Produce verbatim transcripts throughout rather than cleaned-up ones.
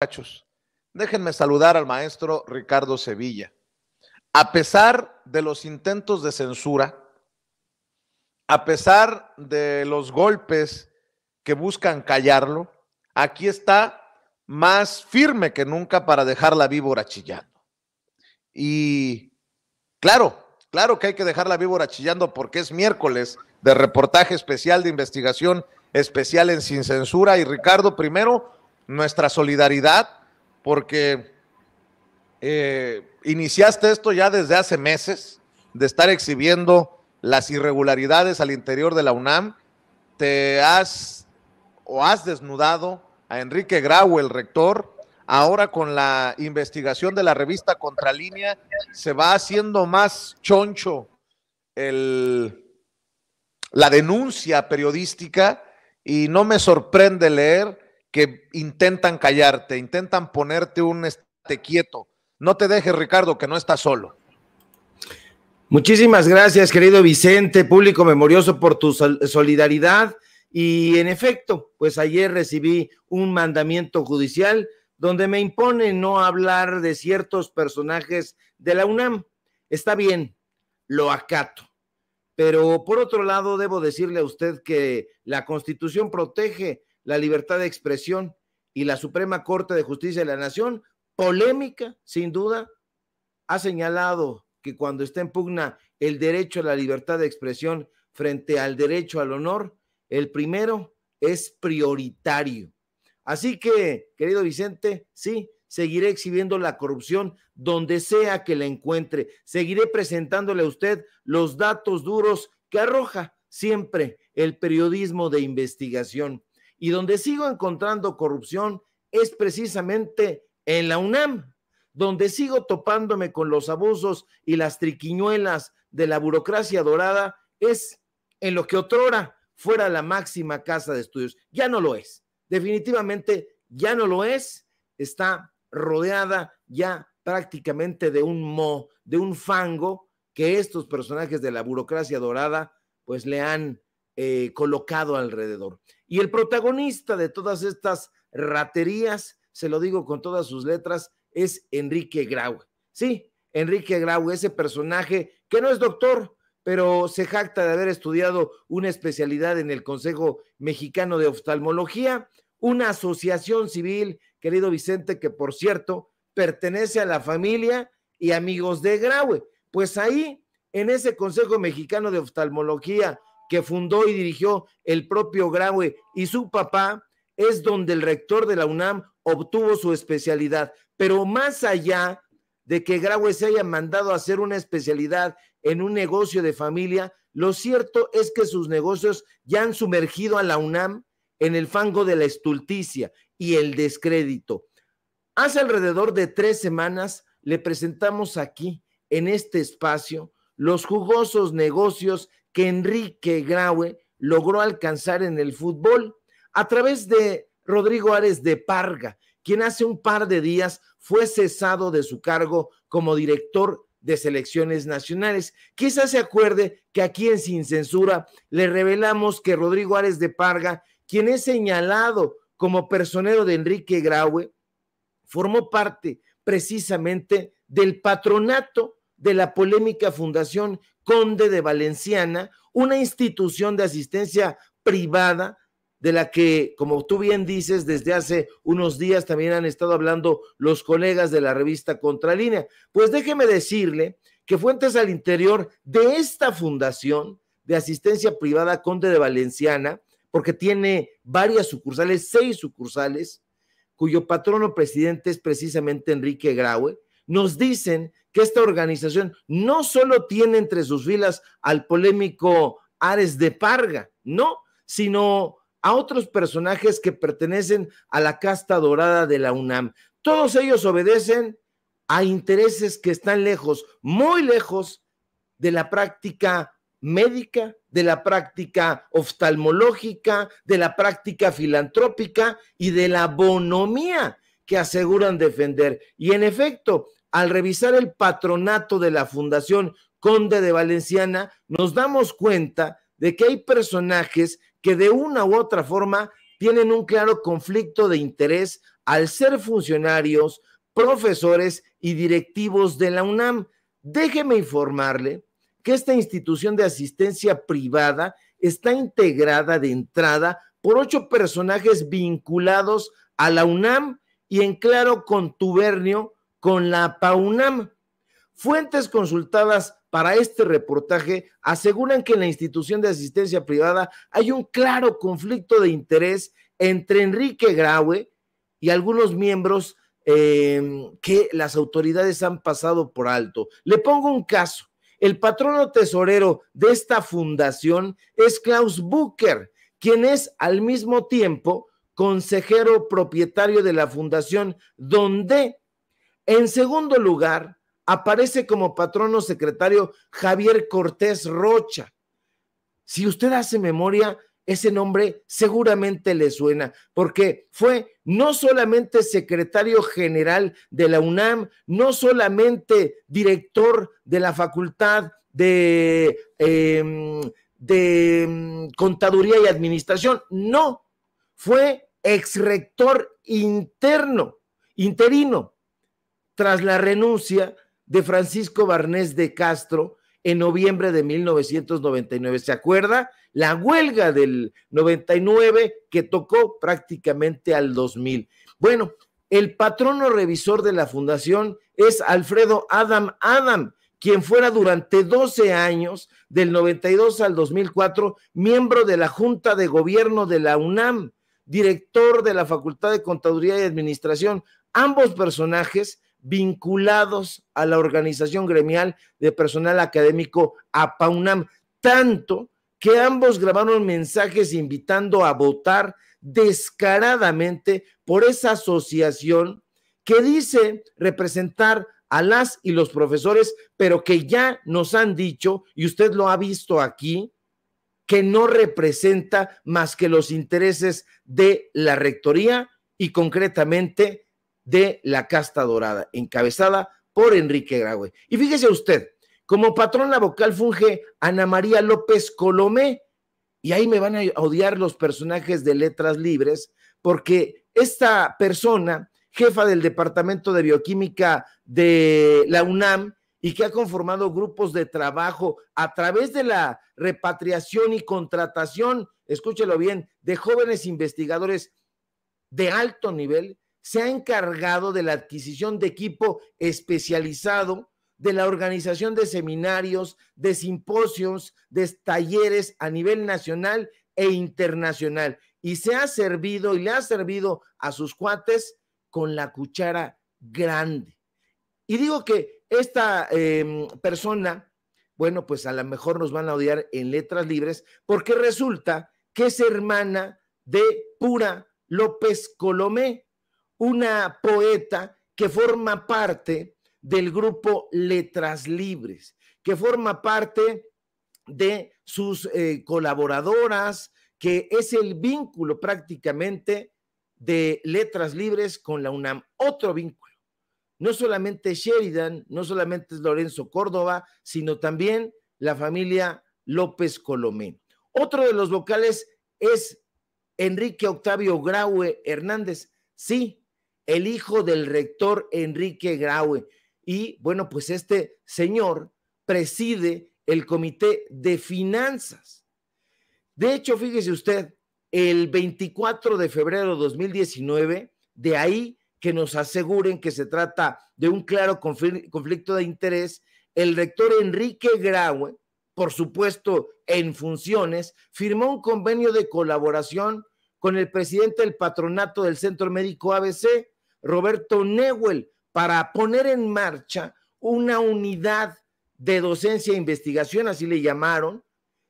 Muchachos, déjenme saludar al maestro Ricardo Sevilla. A pesar de los intentos de censura, a pesar de los golpes que buscan callarlo, aquí está más firme que nunca para dejar la víbora chillando. Y claro, claro que hay que dejar la víbora chillando porque es miércoles de reportaje especial de investigación especial en Sin Censura. Y Ricardo, primero, nuestra solidaridad, porque eh, iniciaste esto ya desde hace meses, de estar exhibiendo las irregularidades al interior de la UNAM. Te has o has desnudado a Enrique Graue, el rector. Ahora con la investigación de la revista Contralínea se va haciendo más choncho el, la denuncia periodística, y no me sorprende leer que intentan callarte, intentan ponerte un estate quieto. No te dejes, Ricardo, que no estás solo. Muchísimas gracias, querido Vicente, público memorioso, por tu solidaridad. Y en efecto, pues ayer recibí un mandamiento judicial donde me impone no hablar de ciertos personajes de la UNAM. Está bien, lo acato. Pero por otro lado, debo decirle a usted que la Constitución protege la libertad de expresión, y la Suprema Corte de Justicia de la Nación, polémica, sin duda, ha señalado que cuando está en pugna el derecho a la libertad de expresión frente al derecho al honor, el primero es prioritario. Así que, querido Vicente, sí, seguiré exhibiendo la corrupción donde sea que la encuentre, seguiré presentándole a usted los datos duros que arroja siempre el periodismo de investigación. Y donde sigo encontrando corrupción es precisamente en la UNAM, donde sigo topándome con los abusos y las triquiñuelas de la burocracia dorada, es en lo que otrora fuera la máxima casa de estudios. Ya no lo es, definitivamente ya no lo es, está rodeada ya prácticamente de un moho, de un fango que estos personajes de la burocracia dorada pues le han eh, colocado alrededor. Y el protagonista de todas estas raterías, se lo digo con todas sus letras, es Enrique Graue. Sí, Enrique Graue, ese personaje que no es doctor, pero se jacta de haber estudiado una especialidad en el Consejo Mexicano de Oftalmología, una asociación civil, querido Vicente, que por cierto pertenece a la familia y amigos de Graue. Pues ahí, en ese Consejo Mexicano de Oftalmología, que fundó y dirigió el propio Graue y su papá, es donde el rector de la UNAM obtuvo su especialidad. Pero más allá de que Graue se haya mandado a hacer una especialidad en un negocio de familia, lo cierto es que sus negocios ya han sumergido a la UNAM en el fango de la estulticia y el descrédito. Hace alrededor de tres semanas le presentamos aquí, en este espacio, los jugosos negocios que Enrique Graue logró alcanzar en el fútbol a través de Rodrigo Ares de Parga, quien hace un par de días fue cesado de su cargo como director de selecciones nacionales. Quizás se acuerde que aquí en Sin Censura le revelamos que Rodrigo Ares de Parga, quien es señalado como personero de Enrique Graue, formó parte precisamente del patronato de la polémica fundación Conde de Valenciana, una institución de asistencia privada de la que, como tú bien dices, desde hace unos días también han estado hablando los colegas de la revista Contralínea. Pues déjeme decirle que fuentes al interior de esta fundación de asistencia privada Conde de Valenciana, porque tiene varias sucursales, seis sucursales, cuyo patrono presidente es precisamente Enrique Graue, nos dicen que esta organización no solo tiene entre sus filas al polémico Ares de Parga, no, sino a otros personajes que pertenecen a la casta dorada de la UNAM. Todos ellos obedecen a intereses que están lejos, muy lejos de la práctica médica, de la práctica oftalmológica, de la práctica filantrópica y de la bonomía que aseguran defender. Y en efecto, al revisar el patronato de la Fundación Conde de Valenciana, nos damos cuenta de que hay personajes que de una u otra forma tienen un claro conflicto de interés al ser funcionarios, profesores y directivos de la UNAM. Déjeme informarle que esta institución de asistencia privada está integrada de entrada por ocho personajes vinculados a la UNAM y en claro contubernio con la PAUNAM. Fuentes consultadas para este reportaje aseguran que en la institución de asistencia privada hay un claro conflicto de interés entre Enrique Graue y algunos miembros eh, que las autoridades han pasado por alto. Le pongo un caso. El patrono tesorero de esta fundación es Klaus Bucker, quien es al mismo tiempo consejero propietario de la fundación, donde en segundo lugar aparece como patrono secretario Javier Cortés Rocha. Si usted hace memoria, ese nombre seguramente le suena, porque fue no solamente secretario general de la UNAM, no solamente director de la Facultad de, eh, de Contaduría y Administración, no, fue exrector interno, interino, tras la renuncia de Francisco Barnés de Castro en noviembre de mil novecientos noventa y nueve. ¿Se acuerda? La huelga del noventa y nueve que tocó prácticamente al dos mil. Bueno, el patrono revisor de la fundación es Alfredo Adam Adam, quien fuera durante doce años, del noventa y dos al dos mil cuatro, miembro de la Junta de Gobierno de la UNAM, director de la Facultad de Contaduría y Administración. Ambos personajes vinculados a la organización gremial de personal académico APAUNAM, tanto que ambos grabaron mensajes invitando a votar descaradamente por esa asociación que dice representar a las y los profesores, pero que ya nos han dicho, y usted lo ha visto aquí, que no representa más que los intereses de la rectoría y concretamente de la casta dorada, encabezada por Enrique Graue. Y fíjese usted, como patrona vocal funge Ana María López Colomé, y ahí me van a odiar los personajes de Letras Libres, porque esta persona, jefa del Departamento de Bioquímica de la UNAM, y que ha conformado grupos de trabajo a través de la repatriación y contratación, escúchelo bien, de jóvenes investigadores de alto nivel, se ha encargado de la adquisición de equipo especializado, de la organización de seminarios, de simposios, de talleres a nivel nacional e internacional. Y se ha servido y le ha servido a sus cuates con la cuchara grande. Y digo que esta eh, persona, bueno, pues a lo mejor nos van a odiar en Letras Libres, porque resulta que es hermana de Pura López Colomé, una poeta que forma parte del grupo Letras Libres, que forma parte de sus eh, colaboradoras, que es el vínculo prácticamente de Letras Libres con la UNAM. Otro vínculo. No solamente Sheridan, no solamente es Lorenzo Córdoba, sino también la familia López Colomé. Otro de los vocales es Enrique Octavio Graue Hernández. Sí, el hijo del rector Enrique Graue. Y bueno, pues este señor preside el Comité de Finanzas. De hecho, fíjese usted, el veinticuatro de febrero de dos mil diecinueve, de ahí que nos aseguren que se trata de un claro conflicto de interés, el rector Enrique Graue, por supuesto en funciones, firmó un convenio de colaboración con el presidente del patronato del Centro Médico A B C, Roberto Newell, para poner en marcha una unidad de docencia e investigación, así le llamaron,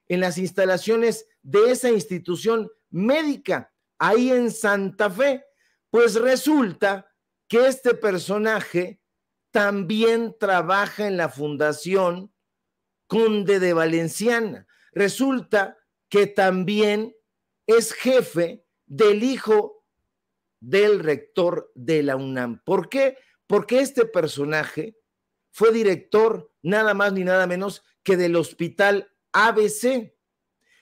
en las instalaciones de esa institución médica, ahí en Santa Fe. Pues resulta que este personaje también trabaja en la Fundación Conde de Valenciana. Resulta que también es jefe del hijo del rector de la UNAM. ¿Por qué? Porque este personaje fue director nada más ni nada menos que del hospital A B C.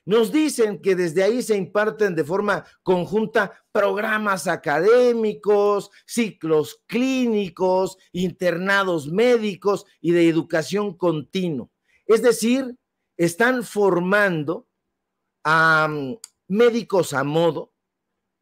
Nos dicen que desde ahí se imparten de forma conjunta programas académicos, ciclos clínicos, internados médicos y de educación continua. Es decir, están formando a médicos a modo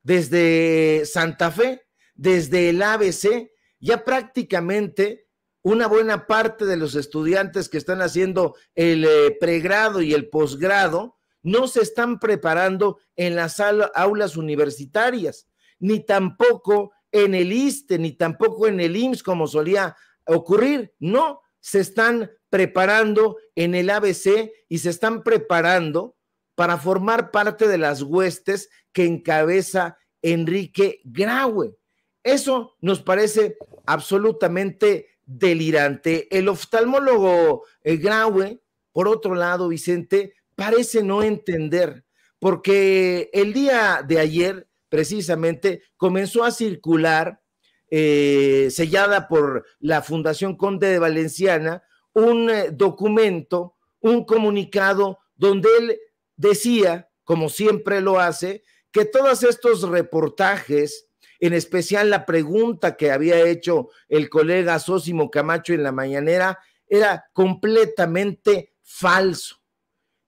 desde Santa Fe, desde el A B C, ya prácticamente una buena parte de los estudiantes que están haciendo el pregrado y el posgrado no se están preparando en las aulas universitarias, ni tampoco en el ISSSTE, ni tampoco en el I M S S, como solía ocurrir. No, se están preparando en el A B C y se están preparando para formar parte de las huestes que encabeza Enrique Graue. Eso nos parece absolutamente delirante. El oftalmólogo Graue, por otro lado, Vicente, parece no entender, porque el día de ayer, precisamente, comenzó a circular, eh, sellada por la Fundación Conde de Valenciana, un eh, documento, un comunicado, donde él decía, como siempre lo hace, que todos estos reportajes, en especial la pregunta que había hecho el colega Sósimo Camacho en la mañanera, era completamente falso,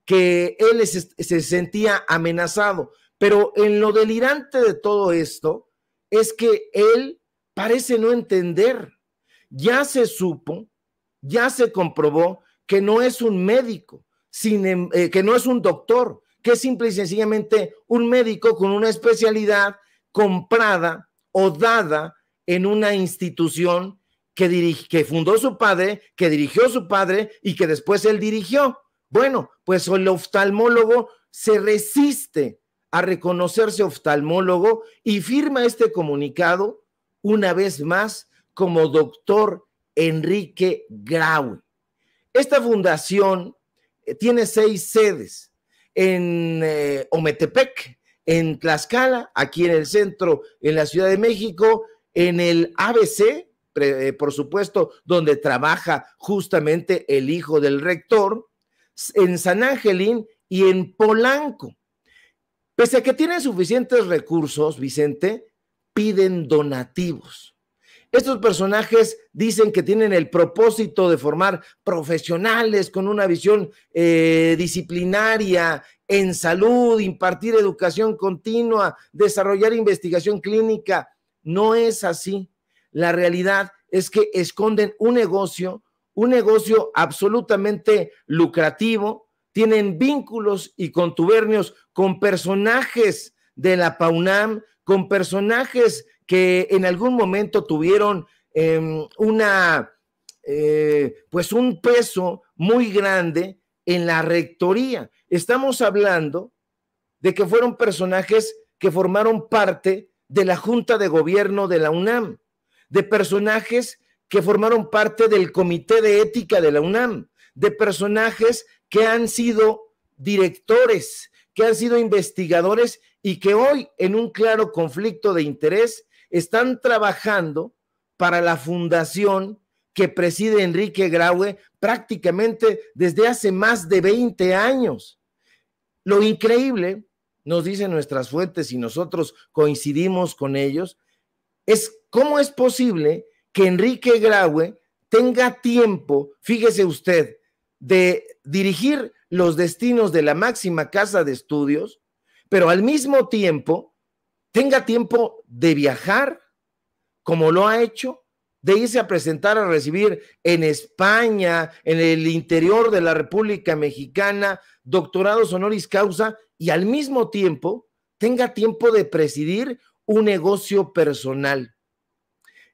que él se sentía amenazado. Pero en lo delirante de todo esto es que él parece no entender. Ya se supo, ya se comprobó que no es un médico, sin, eh, que no es un doctor, que es simple y sencillamente un médico con una especialidad comprada o dada en una institución que, dirige, que fundó su padre, que dirigió su padre y que después él dirigió. Bueno, pues el oftalmólogo se resiste a reconocerse oftalmólogo y firma este comunicado una vez más como doctor Enrique Graue. Esta fundación tiene seis sedes en eh, Ometepec, en Tlaxcala, aquí en el centro, en la Ciudad de México, en el A B C, eh, por supuesto, donde trabaja justamente el hijo del rector, en San Angelín y en Polanco. Pese a que tienen suficientes recursos, Vicente, piden donativos. Estos personajes dicen que tienen el propósito de formar profesionales con una visión eh, disciplinaria en salud, impartir educación continua, desarrollar investigación clínica. No es así. La realidad es que esconden un negocio un negocio absolutamente lucrativo, tienen vínculos y contubernios con personajes de la PAUNAM, con personajes que en algún momento tuvieron eh, una, eh, pues un peso muy grande en la rectoría. Estamos hablando de que fueron personajes que formaron parte de la Junta de Gobierno de la UNAM, de personajes que formaron parte del Comité de Ética de la UNAM, de personajes que han sido directores, que han sido investigadores y que hoy, en un claro conflicto de interés, están trabajando para la fundación que preside Enrique Graue prácticamente desde hace más de veinte años. Lo increíble, nos dicen nuestras fuentes y nosotros coincidimos con ellos, es cómo es posible que Enrique Graue tenga tiempo, fíjese usted, de dirigir los destinos de la máxima casa de estudios, pero al mismo tiempo tenga tiempo de viajar, como lo ha hecho, de irse a presentar a recibir en España, en el interior de la República Mexicana, doctorados honoris causa, y al mismo tiempo tenga tiempo de presidir un negocio personal.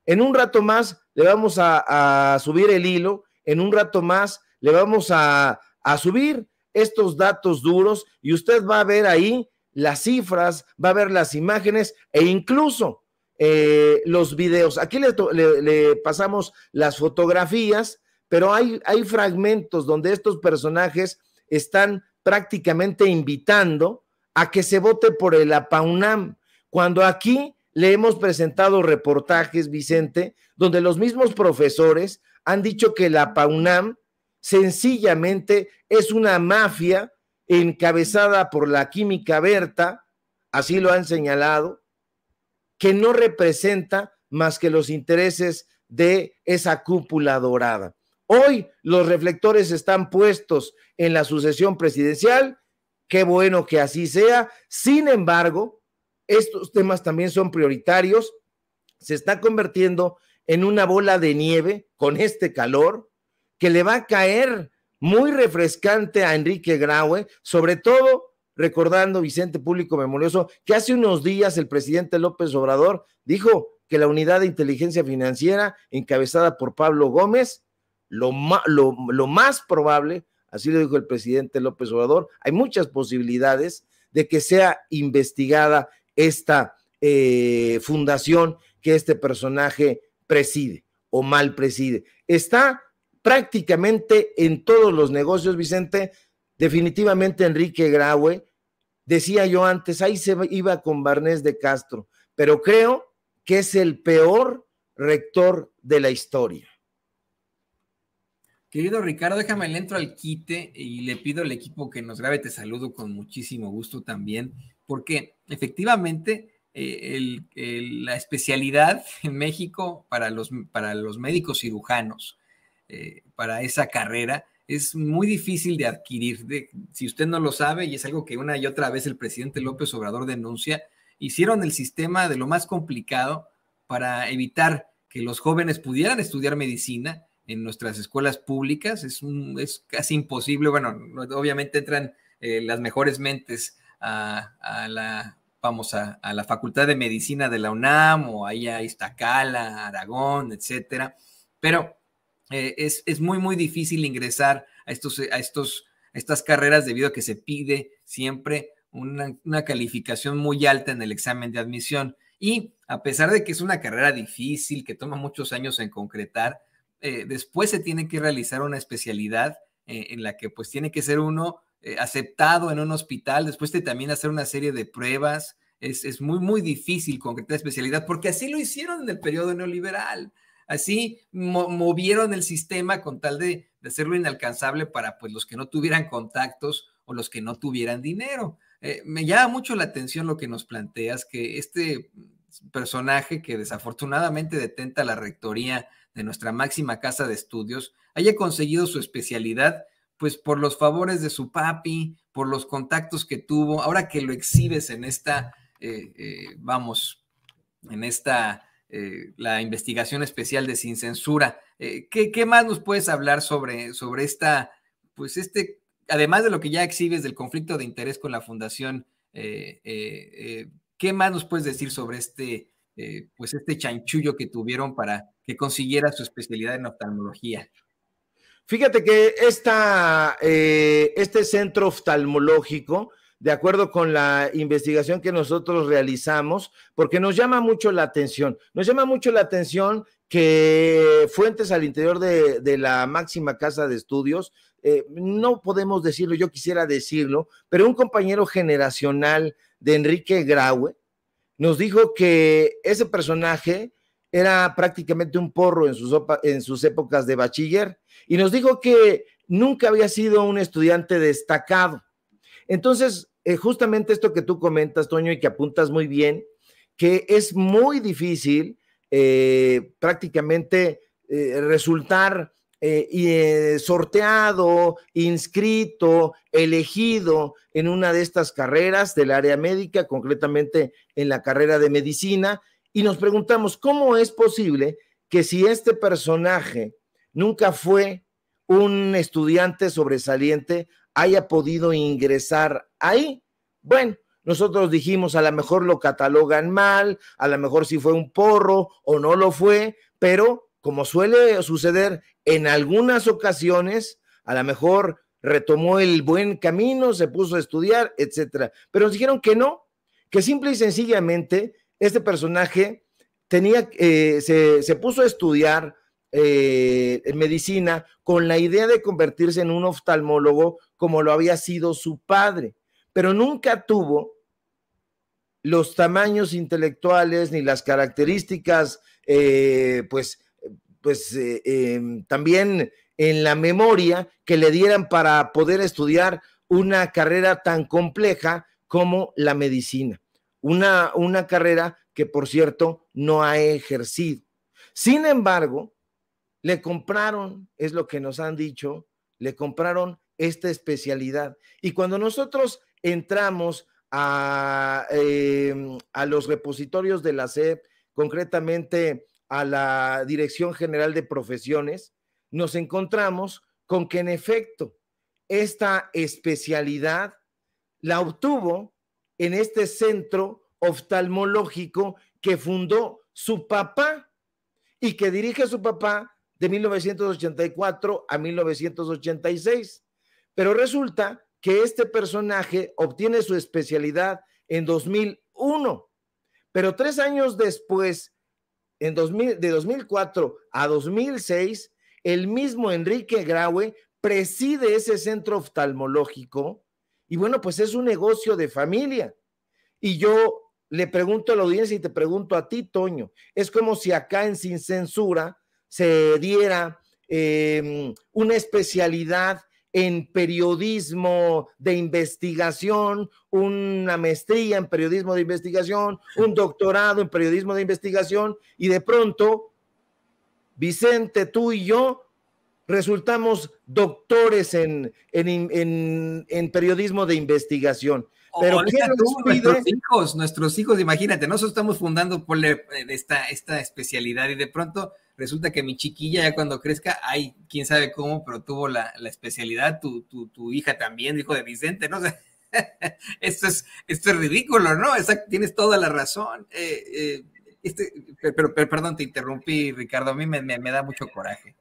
En un rato más le vamos a, a subir el hilo, en un rato más le vamos a, a subir estos datos duros y usted va a ver ahí las cifras, va a ver las imágenes e incluso eh, los videos. Aquí le, le, le pasamos las fotografías, pero hay, hay fragmentos donde estos personajes están prácticamente invitando a que se vote por el APAUNAM, cuando aquí le hemos presentado reportajes, Vicente, donde los mismos profesores han dicho que la PAUNAM sencillamente es una mafia encabezada por la química Berta, así lo han señalado, que no representa más que los intereses de esa cúpula dorada. Hoy los reflectores están puestos en la sucesión presidencial, qué bueno que así sea, sin embargo, estos temas también son prioritarios, se está convirtiendo en una bola de nieve con este calor que le va a caer muy refrescante a Enrique Graue, sobre todo recordando, Vicente Público Memorioso, que hace unos días el presidente López Obrador dijo que la unidad de inteligencia financiera encabezada por Pablo Gómez, lo, lo, lo más probable, así lo dijo el presidente López Obrador, hay muchas posibilidades de que sea investigada esta eh, fundación que este personaje preside o mal preside. Está prácticamente en todos los negocios, Vicente. Definitivamente Enrique Graue, decía yo antes, ahí se iba con Barnés de Castro, pero creo que es el peor rector de la historia. Querido Ricardo, déjame le entro al quite y le pido al equipo que nos grabe, te saludo con muchísimo gusto también, porque efectivamente eh, el, el, la especialidad en México para los, para los médicos cirujanos, eh, para esa carrera, es muy difícil de adquirir. De, si usted no lo sabe, y es algo que una y otra vez el presidente López Obrador denuncia, hicieron el sistema de lo más complicado para evitar que los jóvenes pudieran estudiar medicina en nuestras escuelas públicas. Es, un, es casi imposible. Bueno, obviamente entran eh, las mejores mentes a, a, la, vamos a, a la Facultad de Medicina de la UNAM o ahí a Iztacala, Aragón, etcétera. Pero eh, es, es muy, muy difícil ingresar a, estos, a, estos, a estas carreras debido a que se pide siempre Una, una calificación muy alta en el examen de admisión, y a pesar de que es una carrera difícil, que toma muchos años en concretar, eh, después se tiene que realizar una especialidad eh, en la que pues tiene que ser uno eh, aceptado en un hospital, después de también hacer una serie de pruebas. Es, es muy muy difícil concretar especialidad, porque así lo hicieron en el periodo neoliberal, así mo movieron el sistema con tal de, de hacerlo inalcanzable para pues los que no tuvieran contactos o los que no tuvieran dinero. Eh, me llama mucho la atención lo que nos planteas, que este personaje que desafortunadamente detenta la rectoría de nuestra máxima casa de estudios haya conseguido su especialidad pues por los favores de su papi, por los contactos que tuvo. Ahora que lo exhibes en esta, eh, eh, vamos, en esta, eh, la investigación especial de Sin Censura, eh, ¿qué, qué más nos puedes hablar sobre, sobre esta, pues este... además de lo que ya exhibes del conflicto de interés con la fundación, eh, eh, eh, ¿qué más nos puedes decir sobre este, eh, pues este chanchullo que tuvieron para que consiguiera su especialidad en oftalmología? Fíjate que esta, eh, este centro oftalmológico, de acuerdo con la investigación que nosotros realizamos, porque nos llama mucho la atención, nos llama mucho la atención que fuentes al interior de, de la máxima casa de estudios, Eh, no podemos decirlo, yo quisiera decirlo, pero un compañero generacional de Enrique Graue nos dijo que ese personaje era prácticamente un porro en sus, en sus épocas de bachiller, y nos dijo que nunca había sido un estudiante destacado. Entonces, eh, justamente esto que tú comentas, Toño, y que apuntas muy bien, que es muy difícil eh, prácticamente eh, resultar Eh, eh, sorteado, inscrito, elegido en una de estas carreras del área médica, concretamente en la carrera de medicina, y nos preguntamos cómo es posible que si este personaje nunca fue un estudiante sobresaliente, haya podido ingresar ahí. Bueno, nosotros dijimos, a lo mejor lo catalogan mal, a lo mejor si fue un porro o no lo fue, pero como suele suceder en algunas ocasiones, a lo mejor retomó el buen camino, se puso a estudiar, etcétera. Pero nos dijeron que no, que simple y sencillamente este personaje tenía, eh, se, se puso a estudiar eh, medicina con la idea de convertirse en un oftalmólogo como lo había sido su padre, pero nunca tuvo los tamaños intelectuales ni las características, eh, pues, pues eh, eh, también en la memoria que le dieran para poder estudiar una carrera tan compleja como la medicina, una, una carrera que, por cierto, no ha ejercido. Sin embargo, le compraron, es lo que nos han dicho, le compraron esta especialidad. Y cuando nosotros entramos a, eh, a los repositorios de la S E P, concretamente a la Dirección General de Profesiones, nos encontramos con que en efecto esta especialidad la obtuvo en este centro oftalmológico que fundó su papá y que dirige su papá de mil novecientos ochenta y cuatro a mil novecientos ochenta y seis. Pero resulta que este personaje obtiene su especialidad en dos mil uno, pero tres años después, en dos mil, de dos mil cuatro a dos mil seis, el mismo Enrique Graue preside ese centro oftalmológico y bueno, pues es un negocio de familia. Y yo le pregunto a la audiencia y te pregunto a ti, Toño, es como si acá en Sin Censura se diera eh, una especialidad en periodismo de investigación, una maestría en periodismo de investigación, un doctorado en periodismo de investigación, y de pronto, Vicente, tú y yo resultamos doctores en, en, en, en periodismo de investigación. Pero ¿qué tú, nuestros hijos, nuestros hijos, imagínate, nosotros estamos fundando por esta, esta especialidad y de pronto resulta que mi chiquilla ya cuando crezca, ay, quién sabe cómo, pero tuvo la, la especialidad, tu, tu, tu hija también, hijo de Vicente, ¿no? O sea, esto, es, esto es ridículo, ¿no? Exacto, tienes toda la razón. Eh, eh, este, pero, pero perdón, te interrumpí, Ricardo, a mí me, me, me da mucho coraje.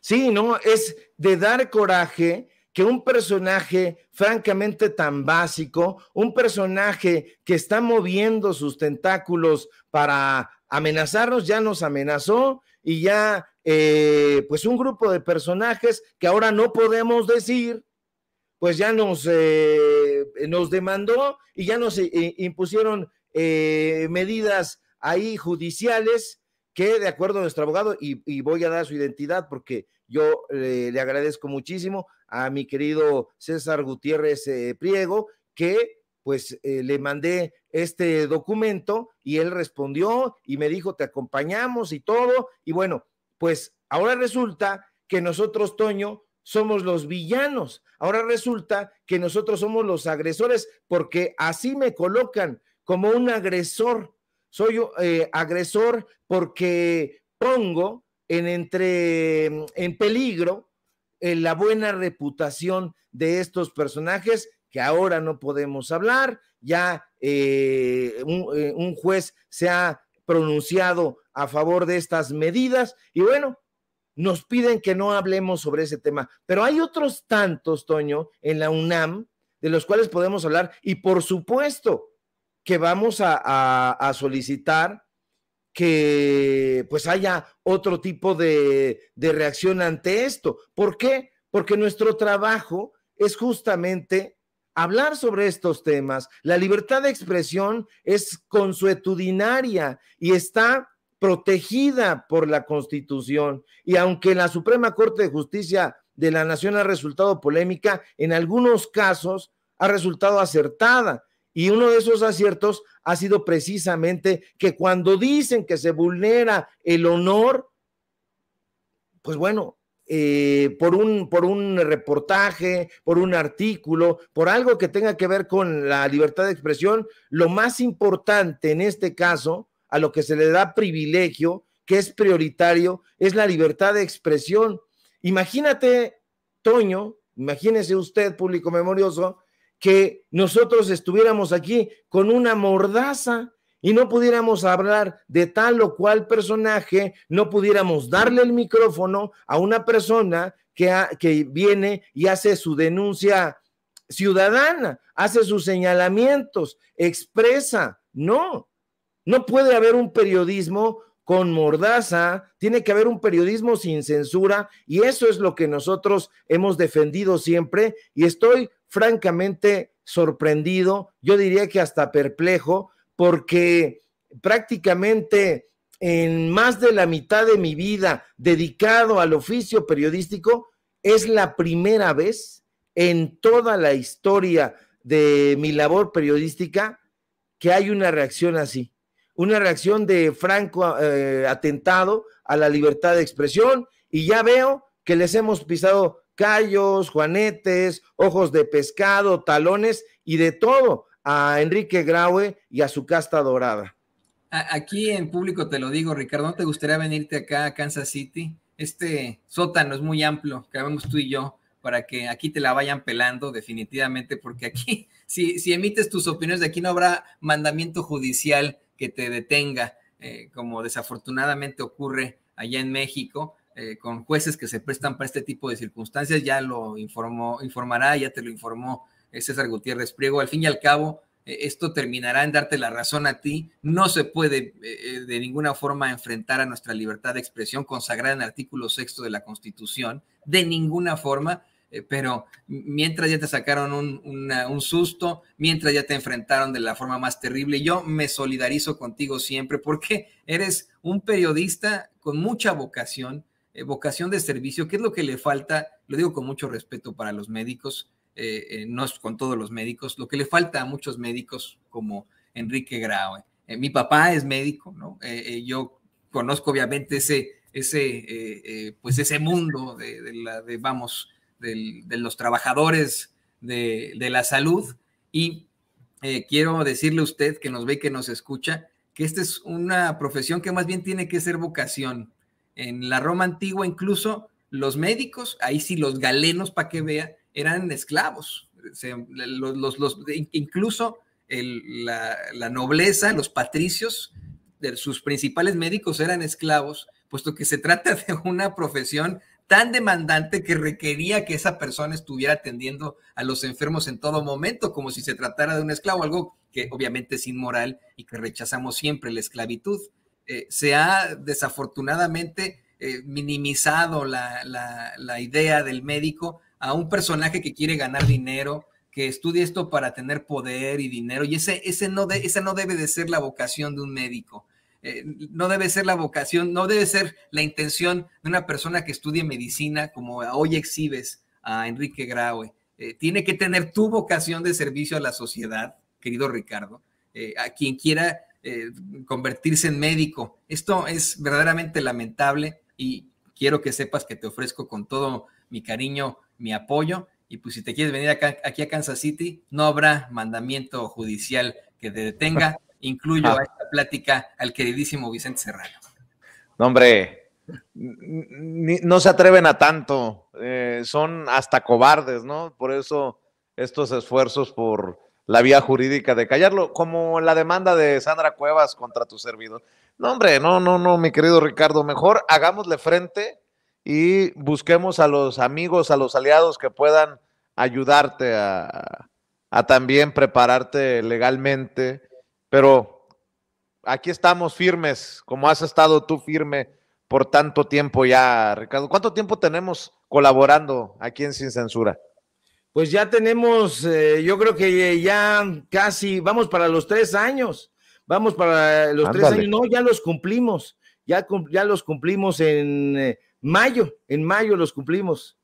Sí, no, es de dar coraje que un personaje francamente tan básico, un personaje que está moviendo sus tentáculos para amenazarnos, ya nos amenazó, y ya eh, pues un grupo de personajes que ahora no podemos decir, pues ya nos, eh, nos demandó y ya nos eh, impusieron eh, medidas ahí judiciales que, de acuerdo a nuestro abogado, y, y voy a dar su identidad porque yo eh, le agradezco muchísimo a mi querido César Gutiérrez eh, Priego, que pues eh, le mandé este documento y él respondió y me dijo, te acompañamos y todo. Y bueno, pues ahora resulta que nosotros, Toño, somos los villanos. Ahora resulta que nosotros somos los agresores, porque así me colocan, como un agresor. Soy eh, agresor porque pongo en, entre, en peligro eh, la buena reputación de estos personajes que ahora no podemos hablar. Ya eh, un, eh, un juez se ha pronunciado a favor de estas medidas y bueno, nos piden que no hablemos sobre ese tema. Pero hay otros tantos, Toño, en la UNAM, de los cuales podemos hablar y por supuesto que vamos a, a, a solicitar que pues haya otro tipo de, de reacción ante esto. ¿Por qué? Porque nuestro trabajo es justamente hablar sobre estos temas. La libertad de expresión es consuetudinaria y está protegida por la Constitución. Y aunque la Suprema Corte de Justicia de la Nación ha resultado polémica, en algunos casos ha resultado acertada. Y uno de esos aciertos ha sido precisamente que cuando dicen que se vulnera el honor, pues bueno, eh, por un, por un reportaje, por un artículo, por algo que tenga que ver con la libertad de expresión, lo más importante en este caso, a lo que se le da privilegio, que es prioritario, es la libertad de expresión. Imagínate, Toño, imagínese usted, público memorioso, que nosotros estuviéramos aquí con una mordaza y no pudiéramos hablar de tal o cual personaje, no pudiéramos darle el micrófono a una persona que, ha, que viene y hace su denuncia ciudadana, hace sus señalamientos, expresa. No, no puede haber un periodismo con mordaza, tiene que haber un periodismo sin censura y eso es lo que nosotros hemos defendido siempre y estoy francamente sorprendido, yo diría que hasta perplejo, porque prácticamente en más de la mitad de mi vida dedicado al oficio periodístico, es la primera vez en toda la historia de mi labor periodística que hay una reacción así, una reacción de franco eh, atentado a la libertad de expresión, y ya veo que les hemos pisado callos, juanetes, ojos de pescado, talones y de todo a Enrique Graue y a su casta dorada. Aquí en público te lo digo, Ricardo, ¿no te gustaría venirte acá a Kansas City? Este sótano es muy amplio, cabemos tú y yo, para que aquí te la vayan pelando definitivamente, porque aquí, si, si emites tus opiniones, de aquí no habrá mandamiento judicial que te detenga, eh, como desafortunadamente ocurre allá en México, eh, con jueces que se prestan para este tipo de circunstancias. Ya lo informó, informará, ya te lo informó eh, César Gutiérrez Priego. Al fin y al cabo, eh, esto terminará en darte la razón a ti. No se puede eh, de ninguna forma enfrentar a nuestra libertad de expresión consagrada en el artículo sexto de la Constitución, de ninguna forma. Pero mientras ya te sacaron un, una, un susto, mientras ya te enfrentaron de la forma más terrible, yo me solidarizo contigo siempre, porque eres un periodista con mucha vocación, eh, vocación de servicio. ¿Qué es lo que le falta? Lo digo con mucho respeto para los médicos, eh, eh, no es con todos los médicos, lo que le falta a muchos médicos como Enrique Graue. Eh, mi papá es médico, ¿no? Eh, eh, yo conozco obviamente ese, ese, eh, eh, pues ese mundo de, de la, de, vamos... Del, de los trabajadores de, de la salud, y eh, quiero decirle a usted que nos ve y que nos escucha que esta es una profesión que más bien tiene que ser vocación. En la Roma antigua incluso los médicos, ahí sí los galenos para que vea, eran esclavos. Se, los, los, los, incluso el, la, la nobleza, los patricios, de sus principales médicos eran esclavos, puesto que se trata de una profesión tan demandante que requería que esa persona estuviera atendiendo a los enfermos en todo momento, como si se tratara de un esclavo, algo que obviamente es inmoral y que rechazamos siempre, la esclavitud. Eh, se ha desafortunadamente eh, minimizado la, la, la idea del médico a un personaje que quiere ganar dinero, que estudia esto para tener poder y dinero, y ese, ese no de, esa no debe de ser la vocación de un médico. Eh, no debe ser la vocación, no debe ser la intención de una persona que estudie medicina, como hoy exhibes a Enrique Graue. Eh, tiene que tener tu vocación de servicio a la sociedad, querido Ricardo, eh, a quien quiera eh, convertirse en médico. Esto es verdaderamente lamentable y quiero que sepas que te ofrezco con todo mi cariño, mi apoyo, y pues si te quieres venir acá, aquí a Kansas City, no habrá mandamiento judicial que te detenga. Incluyo ah. a esta plática al queridísimo Vicente Serrano. No, hombre, no se atreven a tanto, eh, son hasta cobardes, ¿no? Por eso estos esfuerzos por la vía jurídica de callarlo, como la demanda de Sandra Cuevas contra tu servidor. No, hombre, no, no, no, mi querido Ricardo, mejor hagámosle frente y busquemos a los amigos, a los aliados que puedan ayudarte a, a también prepararte legalmente. Pero aquí estamos firmes, como has estado tú firme por tanto tiempo ya, Ricardo. ¿Cuánto tiempo tenemos colaborando aquí en Sin Censura? Pues ya tenemos, eh, yo creo que ya casi, vamos para los tres años, vamos para los Ándale. tres años, no, ya los cumplimos, ya, ya los cumplimos en eh, mayo, en mayo los cumplimos.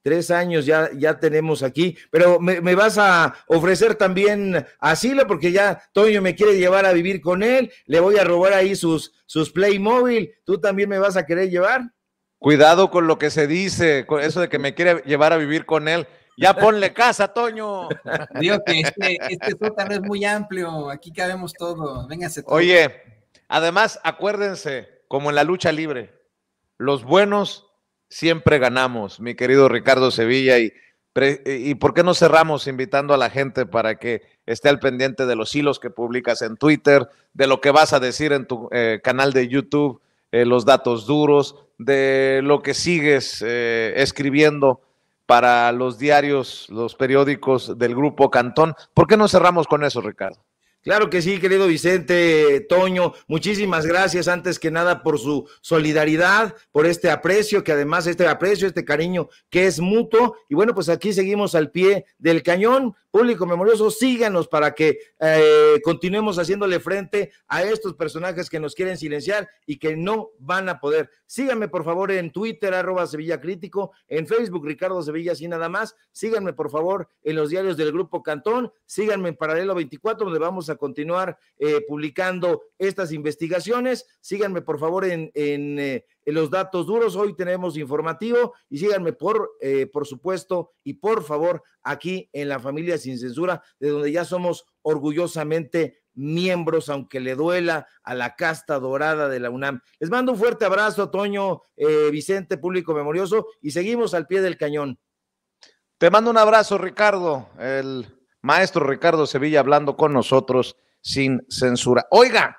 Tres años ya, ya tenemos aquí, pero me, me vas a ofrecer también asilo, porque ya Toño me quiere llevar a vivir con él, le voy a robar ahí sus, sus Playmobil, ¿tú también me vas a querer llevar? Cuidado con lo que se dice, con eso de que me quiere llevar a vivir con él, ya ponle casa, Toño. Digo que este, este sótano es muy amplio, aquí cabemos todo, véngase todo. Oye, además acuérdense, como en la lucha libre, los buenos siempre ganamos, mi querido Ricardo Sevilla, y, y ¿por qué no cerramos invitando a la gente para que esté al pendiente de los hilos que publicas en Twitter, de lo que vas a decir en tu eh, canal de YouTube, eh, los datos duros, de lo que sigues eh, escribiendo para los diarios, los periódicos del Grupo Cantón? ¿Por qué no cerramos con eso, Ricardo? Claro que sí, querido Vicente, Toño, muchísimas gracias antes que nada por su solidaridad, por este aprecio, que además este aprecio, este cariño que es mutuo, y bueno, pues aquí seguimos al pie del cañón. público memorioso, síganos para que eh, continuemos haciéndole frente a estos personajes que nos quieren silenciar y que no van a poder. Síganme, por favor, en Twitter, arroba Sevilla Crítico, en Facebook, Ricardo Sevilla, sin nada más. Síganme, por favor, en los diarios del Grupo Cantón, síganme en Paralelo veinticuatro, donde vamos a continuar eh, publicando estas investigaciones. Síganme, por favor, en, en, eh, en los datos duros. Hoy tenemos informativo y síganme, por, eh, por supuesto, y por favor, aquí en La Familia Sin Censura, de donde ya somos orgullosamente miembros, aunque le duela a la casta dorada de la UNAM. Les mando un fuerte abrazo, Toño, eh, Vicente, público memorioso, y seguimos al pie del cañón. Te mando un abrazo, Ricardo, el maestro Ricardo Sevilla hablando con nosotros sin censura. Oiga,